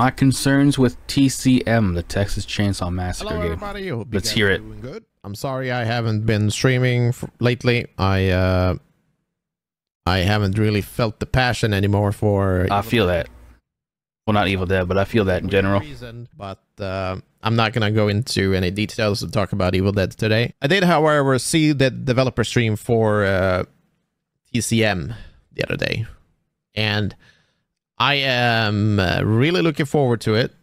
my concerns with TCM, the Texas Chainsaw Massacre game. Hello, let's hear it. Good. I'm sorry I haven't been streaming lately. I haven't really felt the passion anymore for... I feel that. Well, not Evil Dead, but I feel that in general. Reason, but I'm not going to go into any details to talk about Evil Dead today. I did, however, see the developer stream for TCM the other day. And I am really looking forward to it.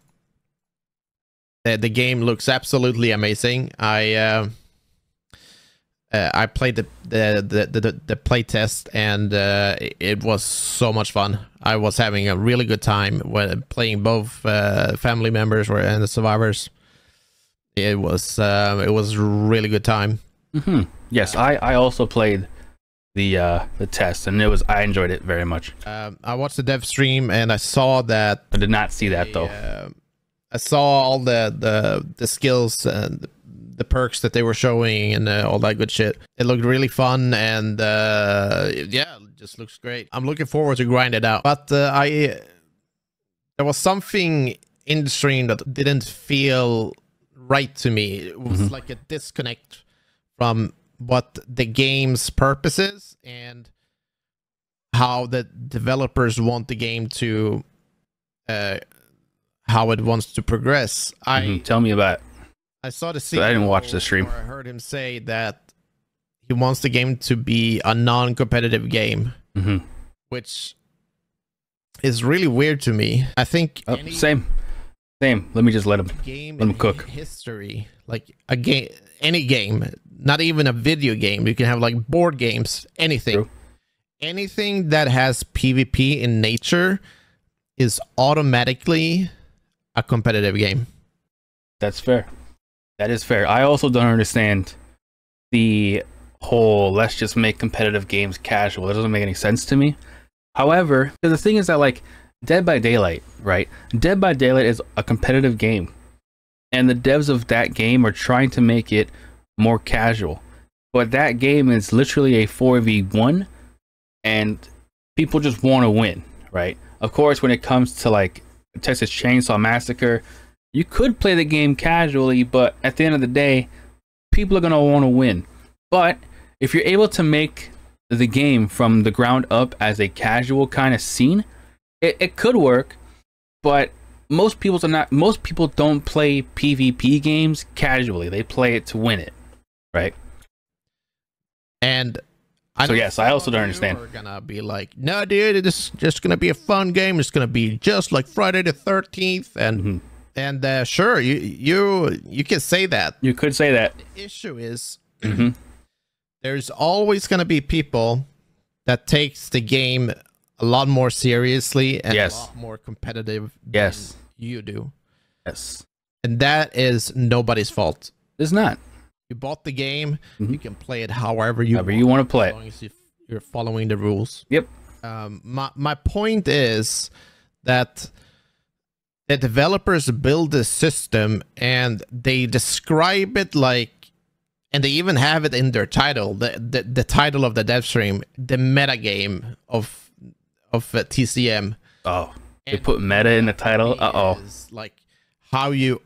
The game looks absolutely amazing. I played the playtest, and it was so much fun. I was having a really good time when playing both family members and the survivors. It was a really good time. Mm-hmm. Yes, I also played the test, and it was I enjoyed it very much. I watched the dev stream, and I saw that. I did not see that though. I saw all the skills and the perks that they were showing and all that good shit. It looked really fun, and yeah, it just looks great. I'm looking forward to grind it out. But there was something in the stream that didn't feel right to me. It was like a disconnect from what the game's purpose is and how the developers want the game to, how it wants to progress. Tell me about it. I saw the CEO. I didn't watch the stream. I heard him say that he wants the game to be a non-competitive game, which is really weird to me. I think same. Let me just let him cook. History, like a game, any game, not even a video game. You can have like board games, anything, anything that has PvP in nature is automatically a competitive game. That's fair. That is fair. I also don't understand the whole let's just make competitive games casual. It doesn't make any sense to me. However, the thing is that like Dead by Daylight, right? Dead by Daylight is a competitive game, and the devs of that game are trying to make it more casual. But that game is literally a 4v1, and people just want to win, right? Of course, when it comes to like Texas Chainsaw Massacre, you could play the game casually, but at the end of the day, people are going to want to win. But if you're able to make the game from the ground up as a casual kind of scene, it could work. But most people don't play PvP games casually. They play it to win it, right? And so yes, I also don't understand. We're gonna be like, no, dude, this is just gonna be a fun game. It's gonna be just like Friday the 13th, and. And sure, you can say that. You could say that. The issue is there's always going to be people that takes the game a lot more seriously and a lot more competitive than you do. Yes. And that is nobody's fault. It's not. You bought the game. You can play it however you want to play it. As long as you're following the rules. Yep. My point is that the developers build this system, and they describe it like, and they even have it in their title, the title of the dev stream, the metagame of TCM. Oh, they put meta in the title. Is like how you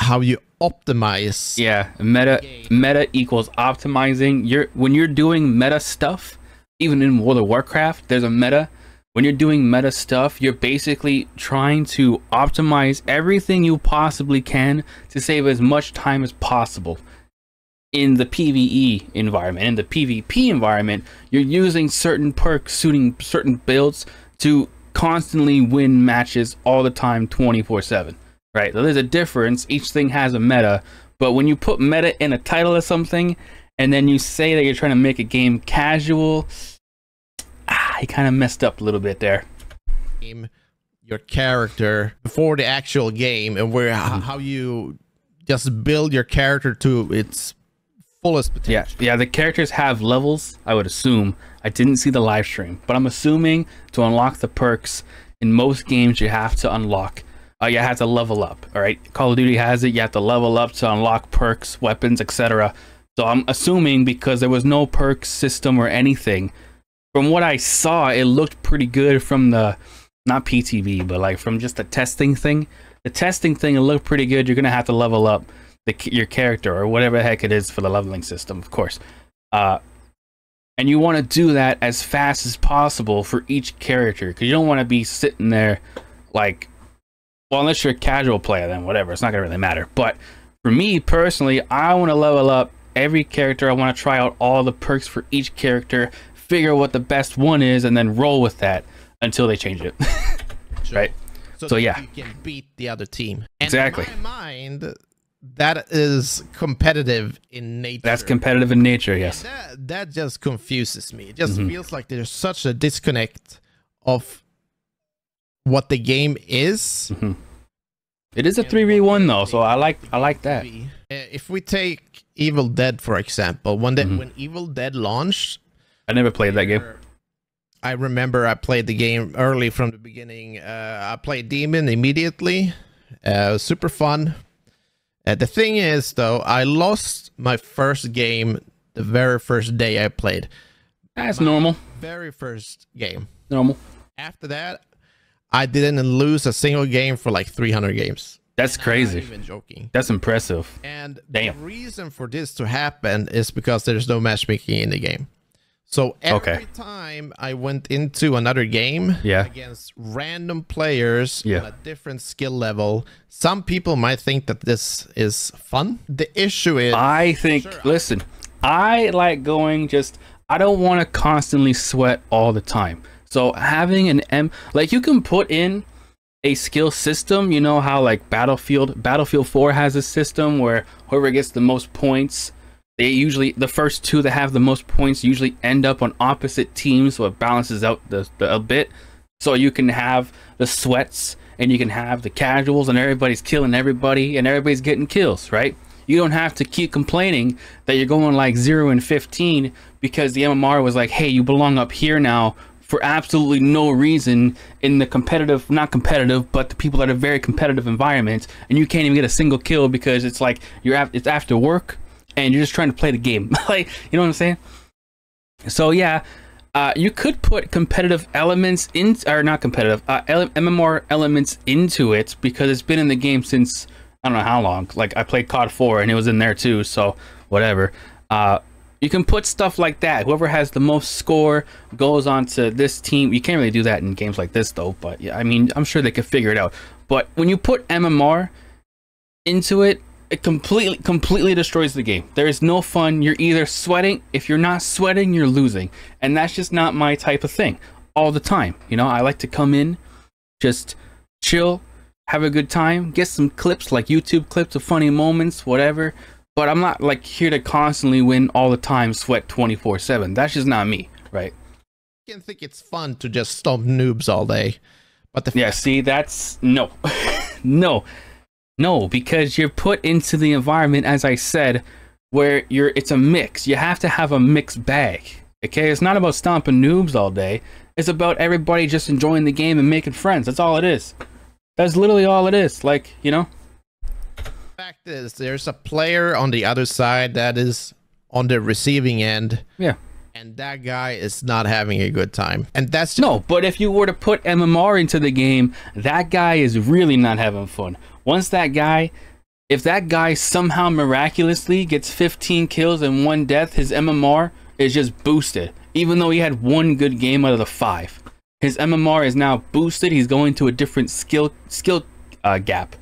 optimize. Yeah, meta equals optimizing. When you're doing meta stuff, even in World of Warcraft, there's a meta. When you're doing meta stuff, you're basically trying to optimize everything you possibly can to save as much time as possible. In the PvE environment, in the PvP environment, you're using certain perks, suiting certain builds to constantly win matches all the time, 24/7, right? So there's a difference. Each thing has a meta, but when you put meta in a title of something, and then you say that you're trying to make a game casual, I kind of messed up a little bit there. Your character before the actual game, and where how you just build your character to its fullest potential. Yeah, the characters have levels, I would assume. I didn't see the live stream, but I'm assuming to unlock the perks in most games you have to unlock. You have to level up. All right, Call of Duty has it. You have to level up to unlock perks, weapons, etc. So I'm assuming because there was no perk system or anything. From what I saw, it looked pretty good from the not PTV, but like from just the testing thing. The testing thing will look pretty good. You're going to have to level up your character or whatever the heck it is for the leveling system, of course. And you want to do that as fast as possible for each character, because you don't want to be sitting there like, well, unless you're a casual player, then whatever. It's not going to really matter. But for me personally, I want to level up every character. I want to try out all the perks for each character, figure out what the best one is, and then roll with that until they change it. Sure. Right? So yeah, you can beat the other team. And exactly. In my mind, that is competitive in nature. That's competitive in nature, yes. That just confuses me. It just feels like there's such a disconnect of what the game is. It is a 3v1 though, so I like that. If we take Evil Dead for example, when Evil Dead launched, I never played that game. I remember I played the game early from the beginning. I played Demon immediately. It was super fun. The thing is though, I lost my first game the very first day I played. That's normal. Very first game. Normal. After that, I didn't lose a single game for like 300 games. That's crazy. I'm not even joking. That's impressive. And damn, the reason for this to happen is because there's no matchmaking in the game. So every time I went into another game against random players on a different skill level, some people might think that this is fun. The issue is, I think, listen, I like going just, I don't want to constantly sweat all the time. So having an like you can put in a skill system, you know how like Battlefield 4 has a system where whoever gets the most points, they usually, the first two that have the most points usually end up on opposite teams, so it balances out a bit. So you can have the sweats and you can have the casuals and everybody's killing everybody and everybody's getting kills, right? You don't have to keep complaining that you're going like 0 and 15 because the MMR was like, hey, you belong up here now, for absolutely no reason in the competitive, not competitive, but the people that are very competitive environments, and you can't even get a single kill because it's like it's after work and you're just trying to play the game. Like, you know what I'm saying? So yeah, you could put competitive elements in, or not competitive, MMR elements into it, because it's been in the game since I don't know how long. Like I played COD 4 and it was in there too, so whatever. You can put stuff like that. Whoever has the most score goes on to this team. You can't really do that in games like this though, but yeah, I mean, I'm sure they could figure it out. But when you put MMR into it, it completely destroys the game. There is no fun. You're either sweating. If you're not sweating, you're losing. And that's just not my type of thing all the time. You know, I like to come in, just chill, have a good time, get some clips, like YouTube clips of funny moments, whatever. But I'm not like here to constantly win all the time, sweat 24/7. That's just not me, right? I can think it's fun to just stomp noobs all day, but the see, that's no, no, because you're put into the environment, as I said, where you're, it's a mix. You have to have a mixed bag. Okay, it's not about stomping noobs all day. It's about everybody just enjoying the game and making friends. That's all it is. That's literally all it is. Like, you know. Fact is, there's a player on the other side that is on the receiving end, and that guy is not having a good time, and that's just no. But if you were to put MMR into the game, that guy is really not having fun. Once that guy, if that guy somehow miraculously gets 15 kills and 1 death, his MMR is just boosted. Even though he had 1 good game out of the 5, his MMR is now boosted. He's going to a different skill gap.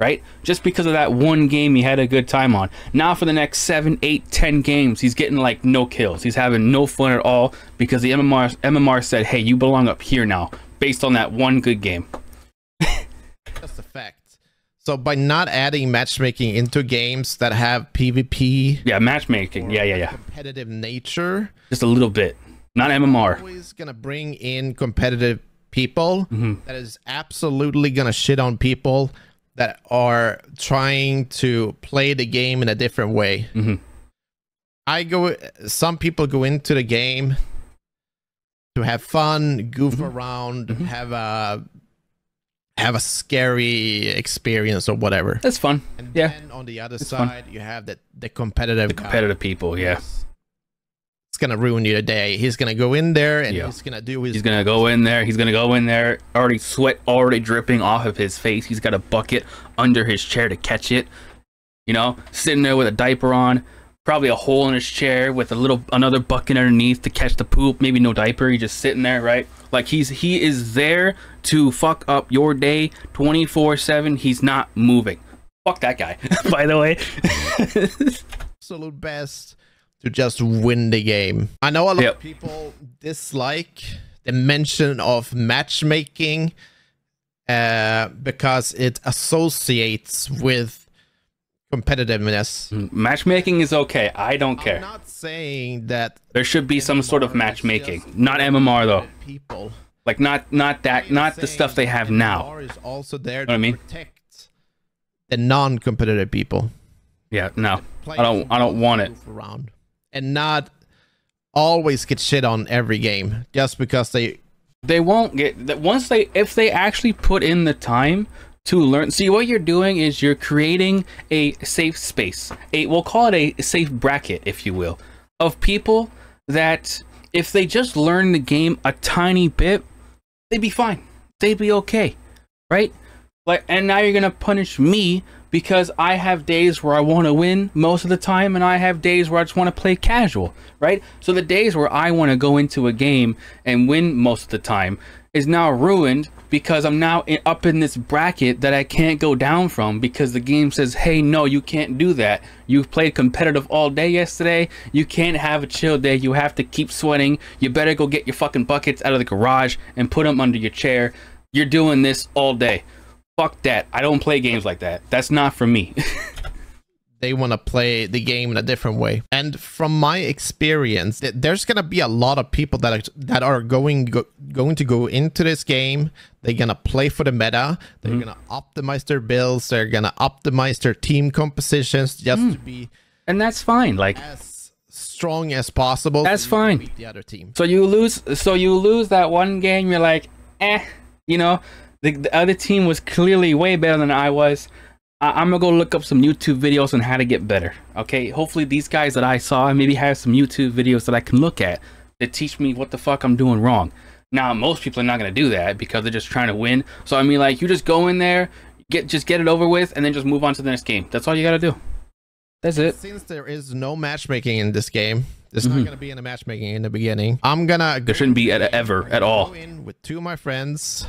Right? Just because of that 1 game he had a good time on. Now for the next 7, 8, 10 games, he's getting like no kills. He's having no fun at all because the MMR said, hey, you belong up here now, based on that 1 good game. That's a fact. So by not adding matchmaking into games that have PvP. Yeah, matchmaking. Yeah. Competitive nature. Just a little bit. Not MMR. Always going to bring in competitive people that is absolutely going to shit on people that are trying to play the game in a different way. Some people go into the game to have fun, goof around, have a scary experience or whatever. That's fun. And then on the other side, you have the competitive people. Yeah. gonna ruin your day. He's gonna go in there and he's gonna do his. He's gonna go in there. He's gonna go in there. Already sweat, already dripping off of his face. He's got a bucket under his chair to catch it. You know, sitting there with a diaper on, probably a hole in his chair with a little another bucket underneath to catch the poop. Maybe no diaper. He's just sitting there, right? Like he is there to fuck up your day 24/7. He's not moving. Fuck that guy. By the way, absolute best. To just win the game. I know a lot of people dislike the mention of matchmaking because it associates with competitiveness. Matchmaking is okay. I don't care. I'm not saying that there should be some sort of matchmaking. Not MMR though. People like not that, not the stuff they have now. MMR is also there to protect the non-competitive people. Yeah, no, I don't want it. Around. And not always get shit on every game just because they won't get that once they if they actually put in the time to learn. See, what you're doing is you're creating a safe space, we'll call it a safe bracket, if you will, of people that if they just learn the game a tiny bit, they'd be fine, they'd be okay, right? Like, and now you're gonna punish me because I have days where I want to win most of the time, and I have days where I just want to play casual, right? So the days where I want to go into a game and win most of the time is now ruined because I'm now up in this bracket that I can't go down from because the game says, hey, no, you can't do that. You've played competitive all day yesterday. You can't have a chill day. You have to keep sweating. You better go get your fucking buckets out of the garage and put them under your chair. You're doing this all day. Fuck that. I don't play games like that. That's not for me. They want to play the game in a different way. And from my experience, there's going to be a lot of people that are going to go into this game. They're going to play for the meta. They're going to optimize their builds. They're going to optimize their team compositions just to be. And that's fine. Like as strong as possible. That's fine. Beat the other team. So you lose that one game. You're like, eh, you know, the other team was clearly way better than I was. I'm gonna go look up some YouTube videos on how to get better. Okay, hopefully these guys that I saw maybe have some YouTube videos that I can look at that teach me what the fuck I'm doing wrong. Now most people are not gonna do that because they're just trying to win. So I mean, like, you just go in there, get it over with, and then just move on to the next game. That's all you gotta do. That's it. Since there is no matchmaking in this game, there's not gonna be any matchmaking in the beginning. There shouldn't be ever at all. In with two of my friends.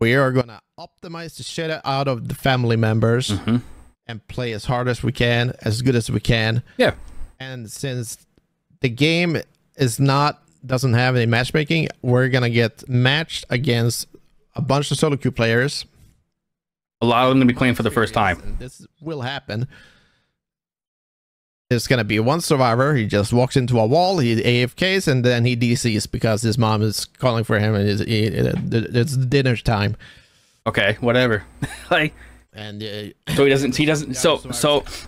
We are going to optimize the shit out of the family members and play as hard as we can, as good as we can. Yeah. And since the game doesn't have any matchmaking, we're going to get matched against a bunch of solo queue players. A lot of them going to be playing for the first time. This will happen. There's going to be one survivor. He just walks into a wall, he AFKs, and then he DCs because his mom is calling for him and it's dinner time. Okay, whatever. Like, and so he doesn't so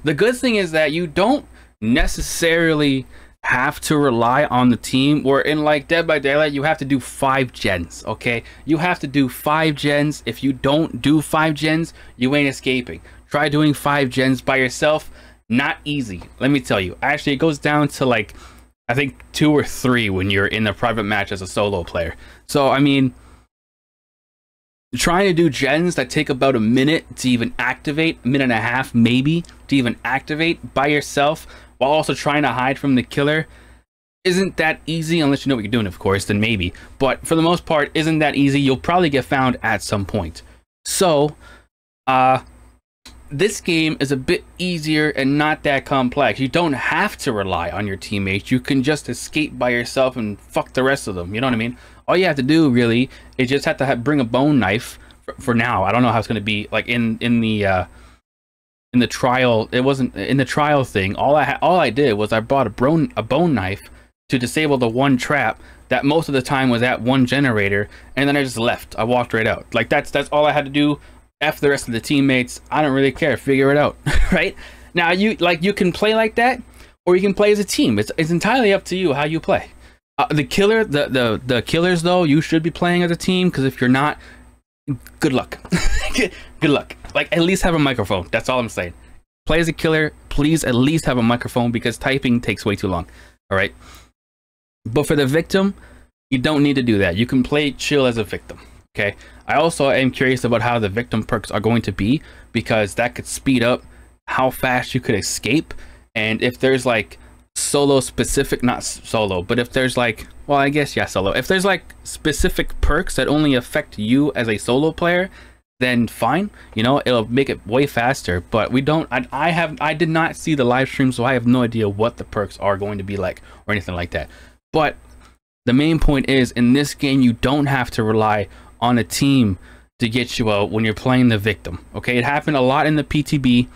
the good thing is that you don't necessarily have to rely on the team, where in like Dead by Daylight you have to do 5 gens. Okay, you have to do 5 gens. If you don't do 5 gens, you ain't escaping. Try doing 5 gens by yourself. Not easy, let me tell you. Actually, it goes down to like I think 2 or 3 when you're in the private match as a solo player. So I mean, trying to do gens that take about a minute to even activate, a minute and a half maybe to even activate by yourself, while also trying to hide from the killer, isn't that easy. Unless you know what you're doing, of course, then maybe, but for the most part isn't that easy. You'll probably get found at some point. So this game is a bit easier and not that complex. You don't have to rely on your teammates. You can just escape by yourself and fuck the rest of them. You know what I mean? All you have to do really is just have to bring a bone knife for now. I don't know how it's going to be like in the trial. It wasn't in the trial thing. All I did was I bought a bone knife to disable the one trap that most of the time was at one generator, and then I just left. I walked right out. Like that's all I had to do. F the rest of the teammates, I don't really care, figure it out. Right now, you can play like that, or you can play as a team. It's entirely up to you how you play. The killers though, you should be playing as a team, because if you're not, good luck. Good luck. Like, at least have a microphone. That's all I'm saying. Play as a killer, please. At least have a microphone, because typing takes way too long. All right, But for the victim, you don't need to do that. You can play chill as a victim. Okay. I also am curious about how the victim perks are going to be, because that could speed up how fast you could escape. And if there's like solo specific, not solo, but if there's like, well, I guess, yeah, solo. If there's like specific perks that only affect you as a solo player, then fine, you know, it'll make it way faster. But we don't, I did not see the live stream, so I have no idea what the perks are going to be like or anything like that. But the main point is, in this game, you don't have to rely on a team to get you out when you're playing the victim. Okay, it happened a lot in the PTB.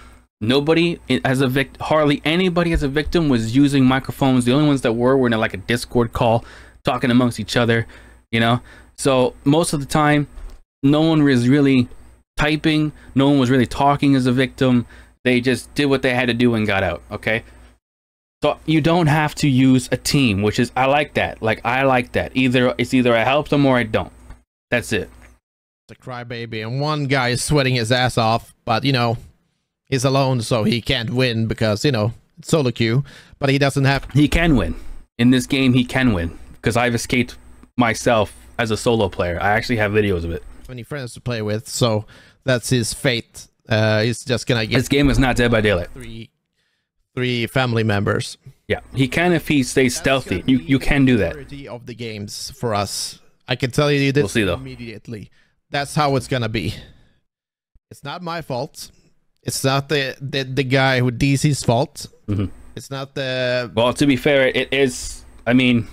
Nobody as a victim, hardly anybody as a victim, was using microphones. The only ones that were in like a Discord call talking amongst each other, you know. So most of the time, no one was really typing, no one was really talking as a victim. They just did what they had to do and got out. Okay, so you don't have to use a team, which is, I like that. Like, I like that. Either it's either I help them or I don't. That's it. It's a crybaby, and one guy is sweating his ass off, but you know, he's alone, so he can't win because, you know, it's solo queue. But he doesn't have... He can win. In this game, he can win. Because I've escaped myself as a solo player. I actually have videos of it. 20 friends to play with, so that's his fate. He's just gonna get... This game is not Dead by Daylight. Three family members. Yeah, he can if he stays stealthy. You can do that. ...of the games for us. I can tell you this immediately. That's how it's gonna be. It's not my fault. It's not the guy who DC's fault. Mm-hmm. It's not the... Well, to be fair, it is, I mean,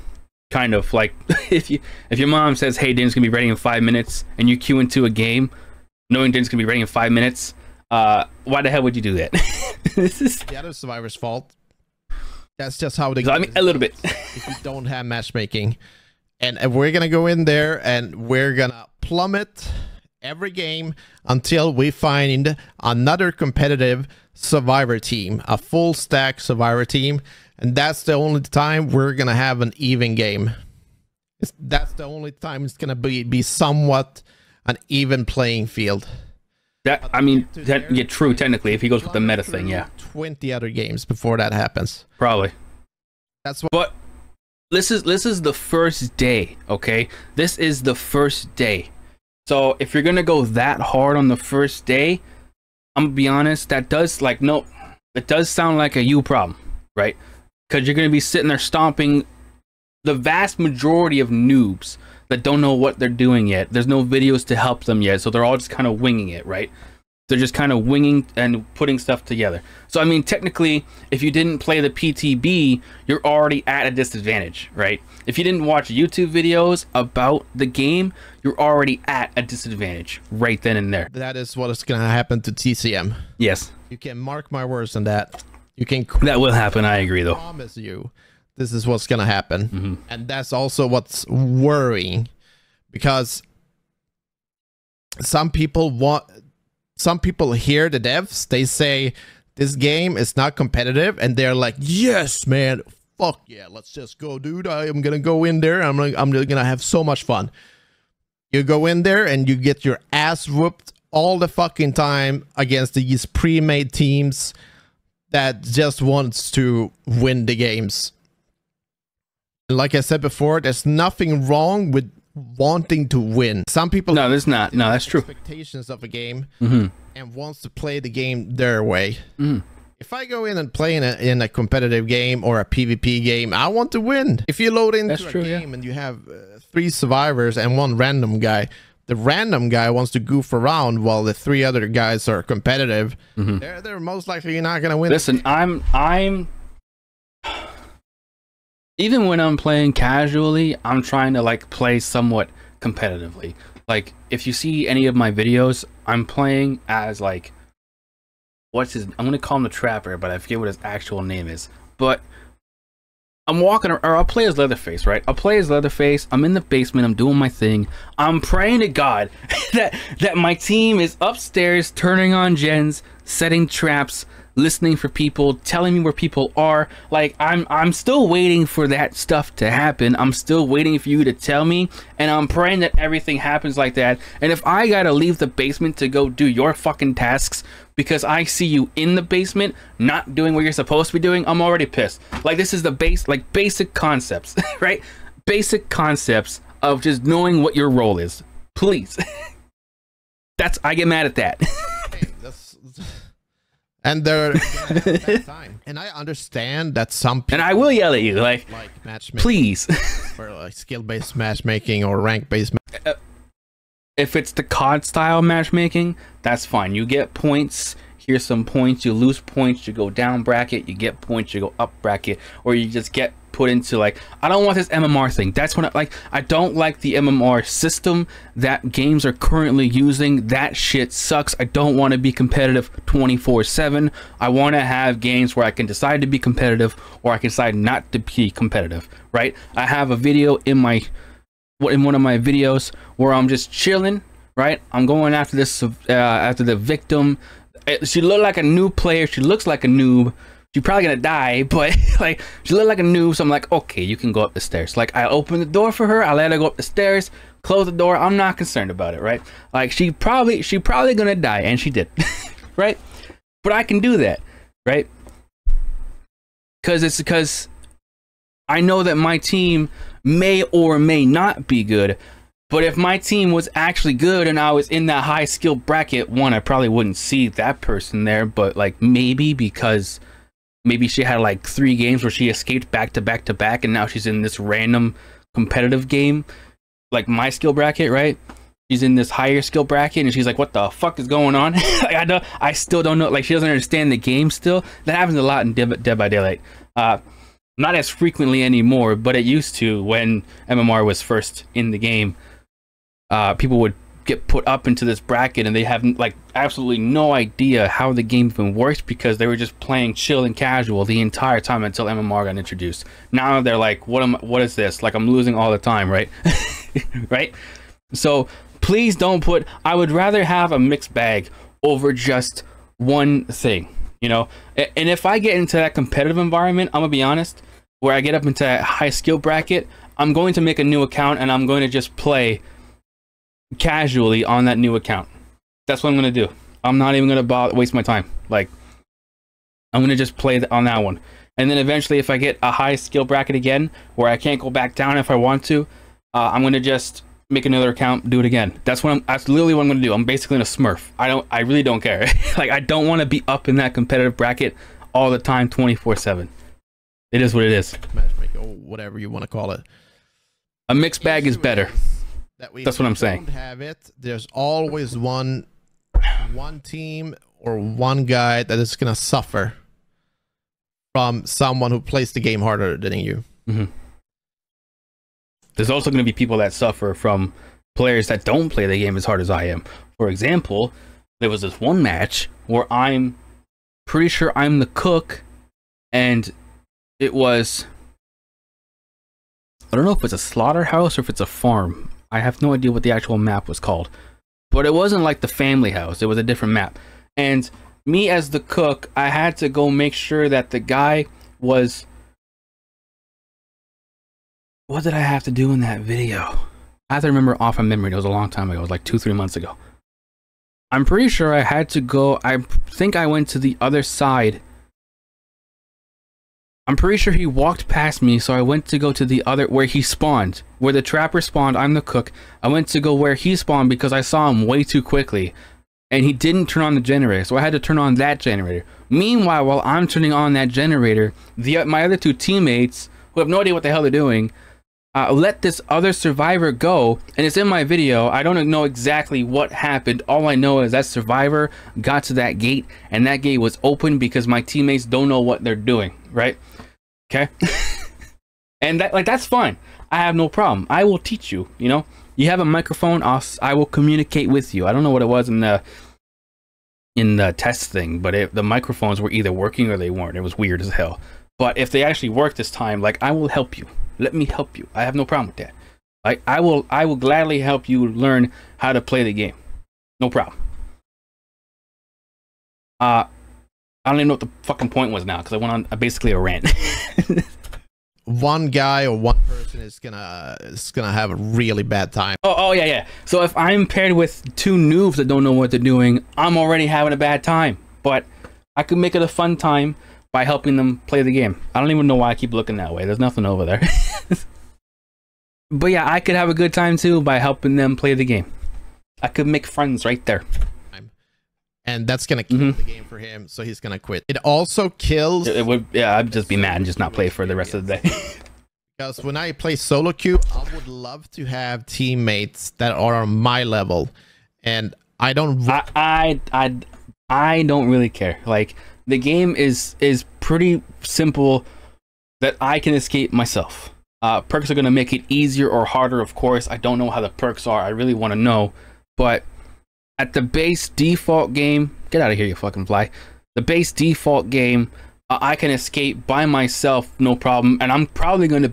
kind of like, if your mom says, hey, dinner's gonna be ready in 5 minutes, and you queue into a game knowing dinner's gonna be ready in 5 minutes, why the hell would you do that? This is the other survivor's fault. That's just how the game, I mean, is a little bit. If you don't have matchmaking. And we're gonna go in there and we're gonna plummet every game until we find another competitive survivor team, a full stack survivor team, and that's the only time we're gonna have an even game. That's the only time it's gonna be somewhat an even playing field. That, I mean, that, yeah, true, technically, if he goes with the meta thing, yeah. 20 other games before that happens. Probably. That's what. But this is the first day, okay? This is the first day. So if you're gonna go that hard on the first day, I'm gonna be honest, that does, like, no, it does sound like a you problem, right? Because you're gonna be sitting there stomping the vast majority of noobs that don't know what they're doing yet. There's no videos to help them yet, so they're all just kind of winging it, right? They're just kind of winging and putting stuff together. So I mean, technically, if you didn't play the PTB, you're already at a disadvantage, right? If you didn't watch YouTube videos about the game, you're already at a disadvantage right then and there. That is what is going to happen to TCM. Yes. You can mark my words on that. You can. That will happen. I agree, though. I promise you, this is what's going to happen. Mm-hmm. And that's also what's worrying, because some people want... Some people hear the devs, they say this game is not competitive, and they're like, yes, man, fuck yeah, let's just go, dude. I'm gonna go in there, I'm gonna have so much fun. You go in there and you get your ass whooped all the fucking time against these pre-made teams that just wants to win the games. And like I said before, there's nothing wrong with wanting to win. Some people... No, there's not. No, that's true. ...expectations of a game, mm-hmm, and wants to play the game their way. Mm. If I go in and play in a competitive game or a PvP game, I want to win. If you load into a game and you have 3 survivors and 1 random guy, the random guy wants to goof around while the 3 other guys are competitive, mm-hmm, they're most likely not going to win. Listen, I'm... Even when I'm playing casually, I'm trying to, like, play somewhat competitively. Like, if you see any of my videos, I'm playing as, like, I'm gonna call him the Trapper, but I forget what his actual name is. But I'm walking, or I'll play as Leatherface, right? I'll play as Leatherface. I'm in the basement. I'm doing my thing. I'm praying to God that my team is upstairs turning on gens, setting traps, listening for people, telling me where people are. Like, I'm still waiting for that stuff to happen. I'm still waiting for you to tell me, and I'm praying that everything happens like that. And if I gotta leave the basement to go do your fucking tasks because I see you in the basement not doing what you're supposed to be doing, I'm already pissed. Like, this is the basic concepts, right? Basic concepts of just knowing what your role is. Please. That's, I get mad at that. Hey, and they're time. And I understand that some people, and I will yell at you, like matchmaking, please, or like skill-based matchmaking or rank-based. If it's the COD style matchmaking, that's fine. You get points. Here's some points. You lose points. You go down bracket. You get points. You go up bracket, or you just get put into, like, I don't want this MMR thing. That's when I don't like the MMR system that games are currently using. That shit sucks. I don't want to be competitive 24/7. I want to have games where I can decide to be competitive or I can decide not to be competitive, right? I have a video in one of my videos where I'm just chilling, right? I'm going after this after the victim. She looked like a new player. She looks like a noob. You're probably gonna die, but like, she looked like a noob, so I'm like, okay, you can go up the stairs. Like, I open the door for her, I let her go up the stairs, close the door. I'm not concerned about it, right? Like, she probably gonna die, and she did, right? But I can do that, right? Because I know that my team may or may not be good. But if my team was actually good and I was in that high skill bracket, one, I probably wouldn't see that person there. But like, maybe because maybe she had like 3 games where she escaped back to back to back, and now she's in this random competitive game, like my skill bracket, right? She's in this higher skill bracket, and she's like, what the fuck is going on? Like, I still don't know. Like, she doesn't understand the game still. That happens a lot in Dead by Daylight. Not as frequently anymore, but it used to when MMR was first in the game. People would get put up into this bracket and they have like absolutely no idea how the game even works because they were just playing chill and casual the entire time until MMR got introduced. Now they're like, what is this? Like, I'm losing all the time, right? Right? So please don't put, I would rather have a mixed bag over just one thing, you know? And if I get into that competitive environment, I'm gonna be honest, where I get up into that high skill bracket, I'm going to make a new account and I'm going to just play casually on that new account. That's what I'm gonna do. I'm not even gonna bother waste my time. Like, I'm gonna just play on that one, and then eventually if I get a high skill bracket again where I can't go back down if I want to, I'm gonna just make another account, do it again. That's literally what I'm gonna do. I'm basically in a smurf. I really don't care. Like, I don't want to be up in that competitive bracket all the time, 24/7. It is what it is. Matchmaker, or whatever you want to call it. A mixed bag is better. That's what I'm saying. Have it. There's always one team or one guy that is gonna suffer from someone who plays the game harder than you. Mm-hmm. There's also gonna be people that suffer from players that don't play the game as hard as I am. For example, there was this one match where I'm pretty sure I'm the cook, and it was, I don't know if it's a slaughterhouse or if it's a farm. I have no idea what the actual map was called, but it wasn't like the family house. It was a different map. And me as the cook, I had to go make sure that the guy was, what did I have to do in that video? I have to remember off of memory. It was a long time ago. It was like 2-3 months ago. I'm pretty sure I had to go, I think I went to the other side. I'm pretty sure he walked past me, so I went to go to the other, where he spawned, where the trapper spawned. I'm the cook. I went to go where he spawned because I saw him way too quickly, and he didn't turn on the generator, so I had to turn on that generator. Meanwhile, while I'm turning on that generator, my other 2 teammates, who have no idea what the hell they're doing, let this other survivor go, and it's in my video. I don't know exactly what happened. All I know is that survivor got to that gate, and that gate was open because my teammates don't know what they're doing, right? Okay. And that, like, that's fine. I have no problem. I will teach you, you know, you have a microphone. I will communicate with you. I don't know what it was in the test thing, but the microphones were either working or they weren't. It was weird as hell. But if they actually work this time, like, I will help you. Let me help you. I have no problem with that. Like, I will gladly help you learn how to play the game. No problem. I don't even know what the fucking point was now because I went on basically a rant. One guy or one person is gonna have a really bad time. Oh yeah, yeah. So if I'm paired with two noobs that don't know what they're doing, I'm already having a bad time. But I could make it a fun time by helping them play the game. I don't even know why I keep looking that way. There's nothing over there. But yeah, I could have a good time too by helping them play the game. I could make friends right there. And that's gonna kill the game for him, so he's gonna quit. It also kills. It would, yeah. I'd just be mad and just not play for the rest of the day. Because when I play solo queue, I would love to have teammates that are on my level, and I don't. I don't really care. Like the game is pretty simple that I can escape myself. Perks are gonna make it easier or harder, of course. I don't know how the perks are. I really want to know, but. At the base default game, get out of here, you fucking fly. The base default game, I can escape by myself, no problem. And I'm probably going to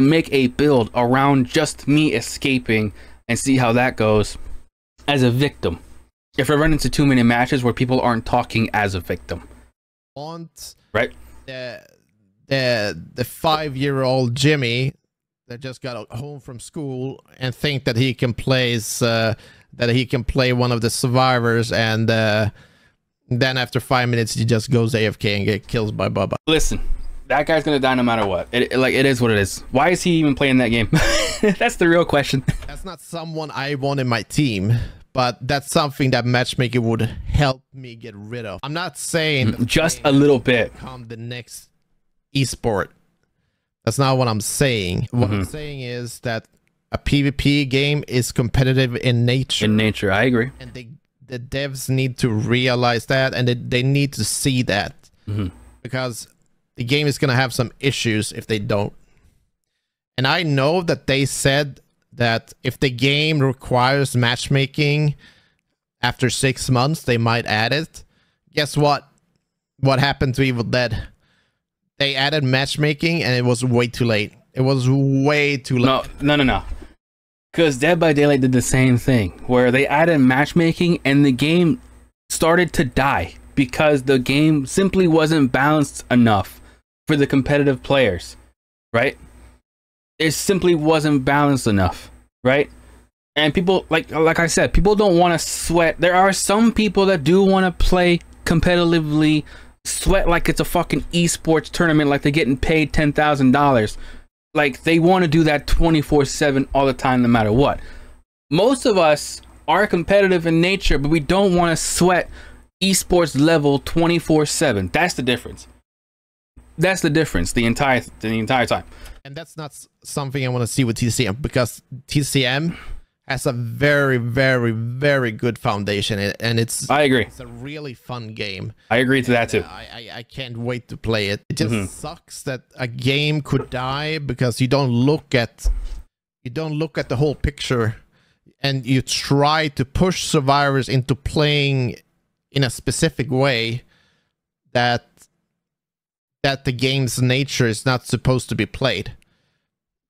make a build around just me escaping and see how that goes as a victim. If I run into too many matches where people aren't talking as a victim, right? The 5-year-old Jimmy. That just got home from school and think that he can play one of the survivors, and then after 5 minutes he just goes AFK and get killed by Bubba. Listen, that guy's gonna die no matter what. It is what it is. Why is he even playing that game? That's the real question. That's not someone I want in my team, but that's something that matchmaking would help me get rid of. I'm not saying just a little bit. Become the next esport. That's not what I'm saying. What I'm saying is that a PvP game is competitive in nature. In nature, I agree. And the devs need to realize that, and they need to see that. Because the game is going to have some issues if they don't. And I know that they said that if the game requires matchmaking after 6 months, they might add it. Guess what? What happened to Evil Dead? They added matchmaking, and it was way too late. It was way too late. No. Because Dead by Daylight did the same thing, where they added matchmaking, and the game started to die because the game simply wasn't balanced enough for the competitive players, right? It simply wasn't balanced enough, right? And people, like I said, people don't want to sweat. There are some people that do want to play competitively, sweat like it's a fucking esports tournament, like they're getting paid $10,000. Like they want to do that 24/7 all the time, no matter what. Most of us are competitive in nature, but we don't want to sweat esports level 24/7. That's the difference. That's the difference the entire time. And that's not something I want to see with TCM, because TCM has a very, very, very good foundation, and it's. I agree. It's a really fun game. I agree to that too. I can't wait to play it. It just sucks that a game could die because you don't look at the whole picture, and you try to push survivors into playing in a specific way that the game's nature is not supposed to be played.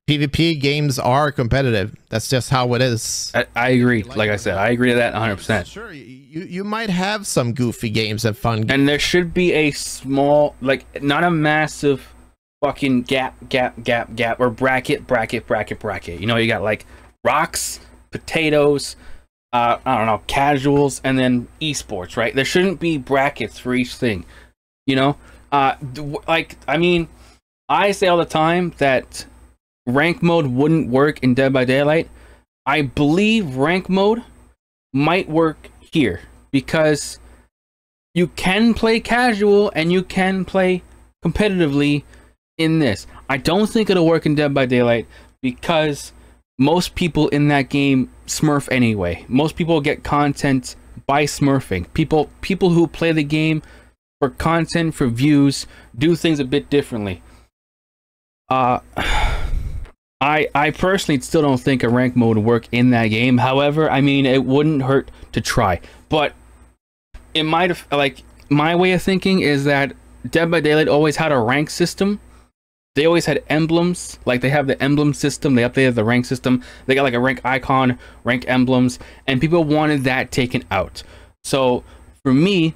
PvP games are competitive. That's just how it is. I agree. Like I said, I agree to that 100%. Sure, you might have some goofy games and fun games. And there should be a small, like, not a massive fucking gap, or bracket. You know, you got, like, rocks, potatoes, I don't know, casuals, and then esports, right? There shouldn't be brackets for each thing, you know? Like, I mean, I say all the time that rank mode wouldn't work in Dead by Daylight. I believe rank mode might work here because you can play casual and you can play competitively in this. I don't think it'll work in Dead by Daylight because most people in that game smurf anyway. Most people get content by smurfing. People who play the game for content, for views, do things a bit differently. I personally still don't think a rank mode would work in that game. However, I mean, it wouldn't hurt to try. But it might have, like, my way of thinking is that Dead by Daylight always had a rank system. They always had emblems. Like, they have the emblem system. They updated the rank system. They got, like, a rank icon, rank emblems. And people wanted that taken out. So for me,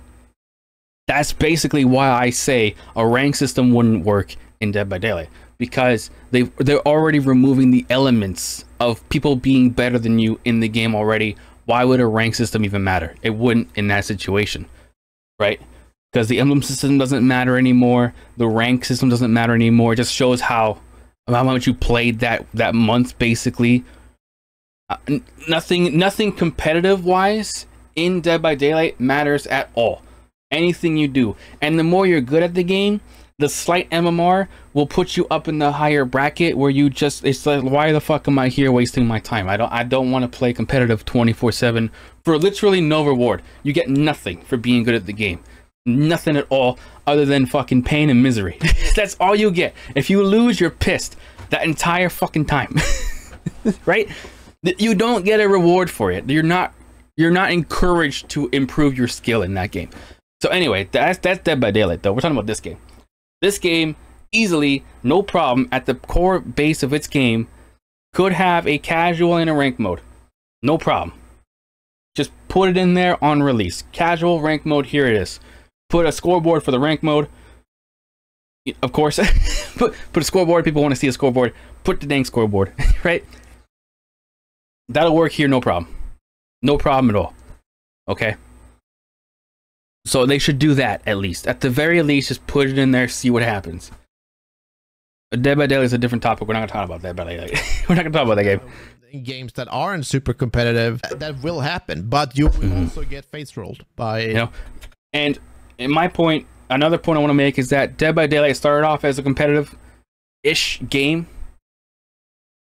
that's basically why I say a rank system wouldn't work in Dead by Daylight, because they're already removing the elements of people being better than you in the game already. Why would a rank system even matter? It wouldn't in that situation, right? Because the emblem system doesn't matter anymore. The rank system doesn't matter anymore. It just shows how much you played that month, basically. Nothing competitive wise in Dead by Daylight matters at all. Anything you do, and the more you're good at the game, the slight MMR will put you up in the higher bracket where you just, it's like, why the fuck am I here wasting my time? I don't want to play competitive 24/7 for literally no reward. You get nothing for being good at the game. Nothing at all other than fucking pain and misery. That's all you get. If you lose, you're pissed that entire fucking time. Right? You don't get a reward for it. You're not encouraged to improve your skill in that game. So anyway, that's Dead by Daylight though. We're talking about this game. This game, easily, no problem, at the core base of its game, could have a casual and a rank mode. No problem. Just put it in there on release. Casual, rank mode, here it is. Put a scoreboard for the rank mode, of course. put a scoreboard. People want to see a scoreboard. Put the dang scoreboard, right? That'll work here, no problem. No problem at all. Okay? So they should do that, at least. At the very least, just put it in there, see what happens. But Dead by Daylight is a different topic. We're not going to talk about that. We're not going to talk about that game. In games that aren't super competitive, that will happen, but you will also get face rolled by... You know, and my point, another point I want to make is that Dead by Daylight started off as a competitive-ish game.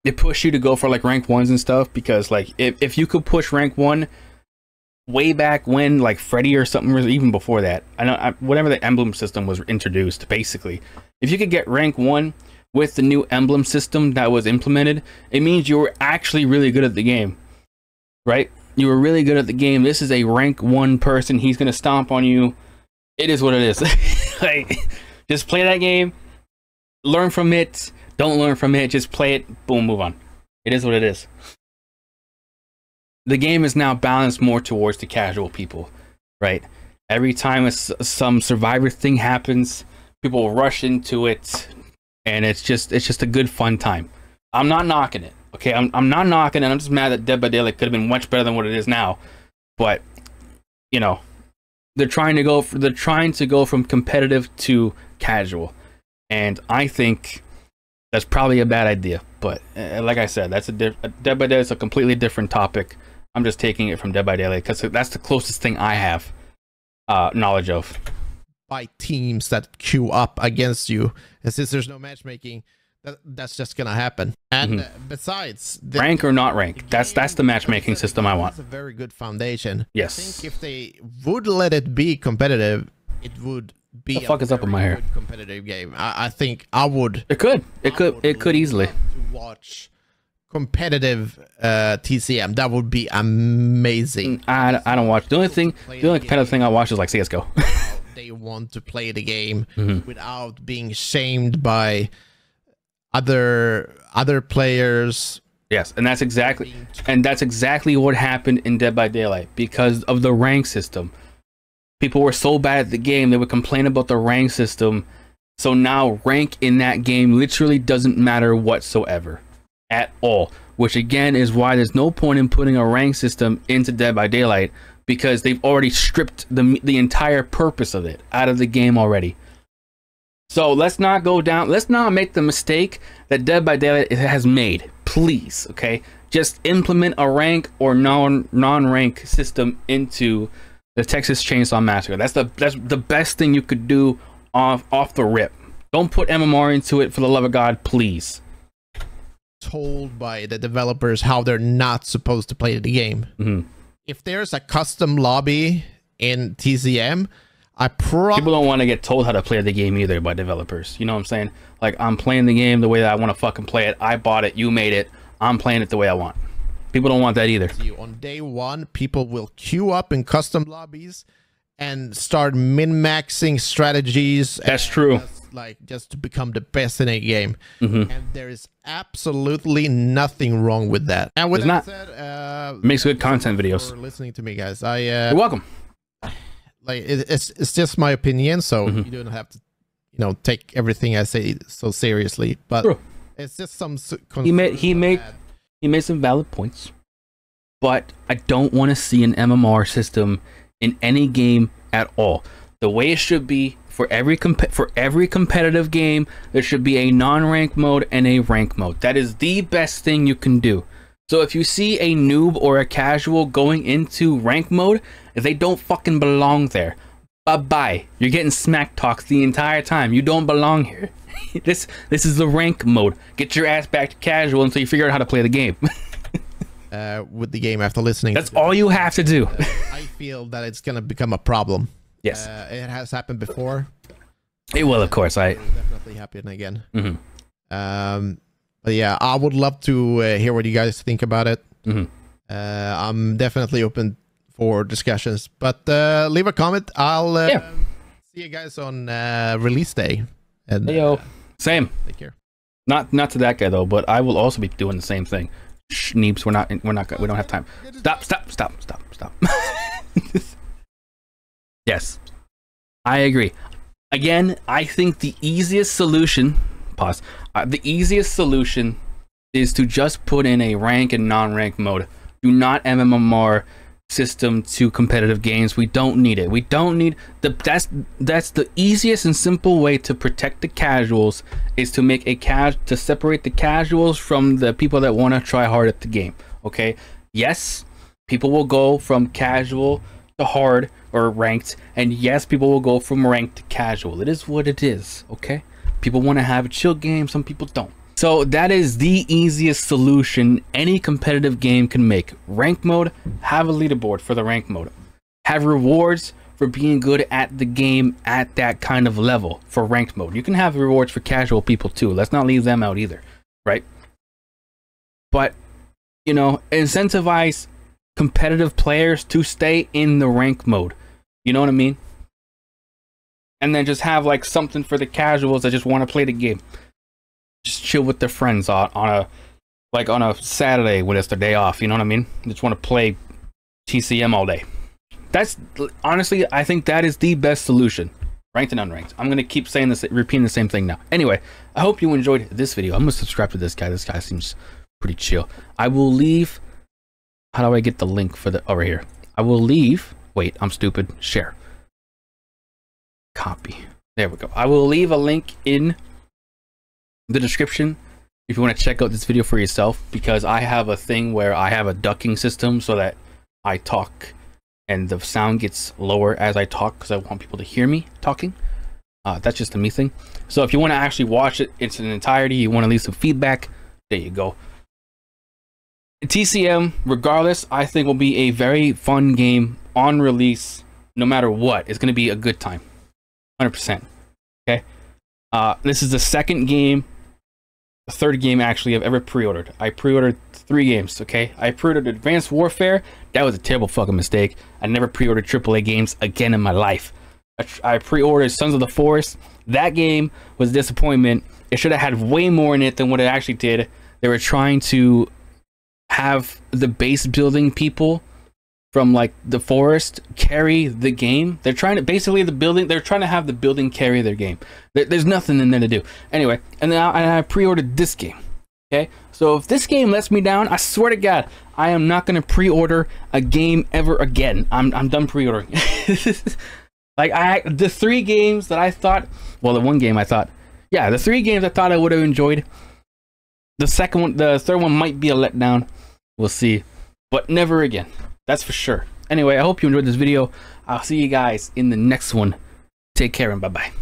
It pushed you to go for, like, rank 1s and stuff, because, like, if you could push rank 1... way back when, like Freddy or something, even before that, whenever the emblem system was introduced, basically, if you could get rank 1 with the new emblem system that was implemented, it means you were actually really good at the game, right? You were really good at the game. This is a rank 1 person. He's gonna stomp on you. It is what it is. Like, just play that game, learn from it, don't learn from it, just play it, boom, move on. It is what it is. The game is now balanced more towards the casual people, right? Every time some survivor thing happens, people rush into it, and it's just a good fun time. I'm not knocking it, okay? I'm not knocking it. I'm just mad that Dead by Daylight could have been much better than what it is now. But you know, they're trying to go from competitive to casual, and I think that's probably a bad idea. But like I said, that's Dead by Daylight is a completely different topic. I'm just taking it from Dead by Daylight because that's the closest thing I have knowledge of. By teams that queue up against you, and since there's no matchmaking, that's just gonna happen. And besides, rank or not rank, that's the matchmaking system I want. That's a very good foundation. Yes. I think if they would let it be competitive, it would be the fuck is up in my hair. Competitive game. I think I would. It could easily. Watch competitive TCM. That would be amazing. I don't watch. The only competitive thing I watch is like CS:GO. They want to play the game without being shamed by other players. Yes, and that's exactly what happened in Dead by Daylight because of the rank system. People were so bad at the game they would complain about the rank system. So now rank in that game literally doesn't matter whatsoever at all, which again is why there's no point in putting a rank system into Dead by Daylight because they've already stripped the entire purpose of it out of the game already. So let's not make the mistake that Dead by Daylight has made, please, okay? Just implement a rank or non-rank system into the Texas Chainsaw Massacre. That's the best thing you could do off the rip. Don't put MMR into it, for the love of God, please. Told by the developers how they're not supposed to play the game. If there's a custom lobby in TCM, I probably... People don't want to get told how to play the game either by developers. You know what I'm saying? Like, I'm playing the game the way that I want to fucking play it. I bought it. You made it. I'm playing it the way I want. People don't want that either. On day one, people will queue up in custom lobbies and start min-maxing strategies. That's true. Just to become the best in a game. And there is absolutely nothing wrong with that. And with that said, makes good content videos. For listening to me, guys. You're welcome. like it's just my opinion, so you don't have to, you know, take everything I say so seriously. But it's just some. He made some valid points, but I don't want to see an MMR system in any game at all. The way it should be for every competitive game, there should be a non-rank mode and a rank mode. That is the best thing you can do. So if you see a noob or a casual going into rank mode, they don't fucking belong there. Bye-bye. You're getting smack talks the entire time. You don't belong here. This is the rank mode. Get your ass back to casual until you figure out how to play the game. With the game after listening. That's all you have to do. I feel that it's going to become a problem. Yes. It has happened before. It will, of course. Definitely happen again. But yeah, I would love to hear what you guys think about it. I'm definitely open for discussions, but leave a comment. I'll see you guys on release day. And heyo. Same. Take care. Not to that guy though, but I will also be doing the same thing. Shh, Neeps, we don't have time. Stop. Yes, I agree. Again, I think the easiest solution. Pause. The easiest solution is to just put in a rank and non-rank mode. Do not MMR system to competitive games. We don't need it. We don't need the. That's the easiest and simple way to protect the casuals is to make a to separate the casuals from the people that want to try hard at the game. Okay. Yes, people will go from casual to hard or ranked, and yes, people will go from ranked to casual. It is what it is. Okay. People want to have a chill game, some people don't. So that is the easiest solution any competitive game can make. Rank mode, have a leaderboard for the rank mode. Have rewards for being good at the game at that kind of level for ranked mode. You can have rewards for casual people too. Let's not leave them out either, right? But, you know, incentivize competitive players to stay in the rank mode. You know what I mean? And then just have like something for the casuals that just want to play the game, just chill with their friends on a Saturday when it's their day off. You know what I mean? Just want to play TCM all day. That's honestly, I think that is the best solution, ranked and unranked. I'm gonna keep saying this, repeating the same thing now. Anyway, I hope you enjoyed this video. I'm gonna subscribe to this guy. This guy seems pretty chill. I will leave. How do I get the link for the over here? I will leave. Wait, I'm stupid. Share. Copy. There we go. I will leave a link in the description if you want to check out this video for yourself, because I have a thing where I have a ducking system so that I talk and the sound gets lower as I talk because I want people to hear me talking. That's just a me thing. So if you want to actually watch it in its entirety, you want to leave some feedback, there you go. TCM, regardless, I think will be a very fun game on release. No matter what, it's going to be a good time. 100%. Okay. This is the second game, the third game actually I've ever pre-ordered. I pre-ordered 3 games. Okay. I pre-ordered Advanced Warfare. That was a terrible fucking mistake. I never pre-ordered AAA games again in my life. I pre-ordered Sons of the Forest. That game was a disappointment. It should have had way more in it than what it actually did. They were trying to have the base building people from like the forest carry the game. They're trying to basically they're trying to have the building carry their game. There's nothing in there to do. Anyway, and then I pre-ordered this game. Okay, so if this game lets me down, I swear to God, I am not gonna pre-order a game ever again. I'm done pre-ordering. Like the 3 games that I thought, well, the 1 game I thought, yeah, the 3 games I thought I would have enjoyed. The second one, the third one might be a letdown. We'll see, but never again. That's for sure. Anyway, I hope you enjoyed this video. I'll see you guys in the next one. Take care and bye-bye.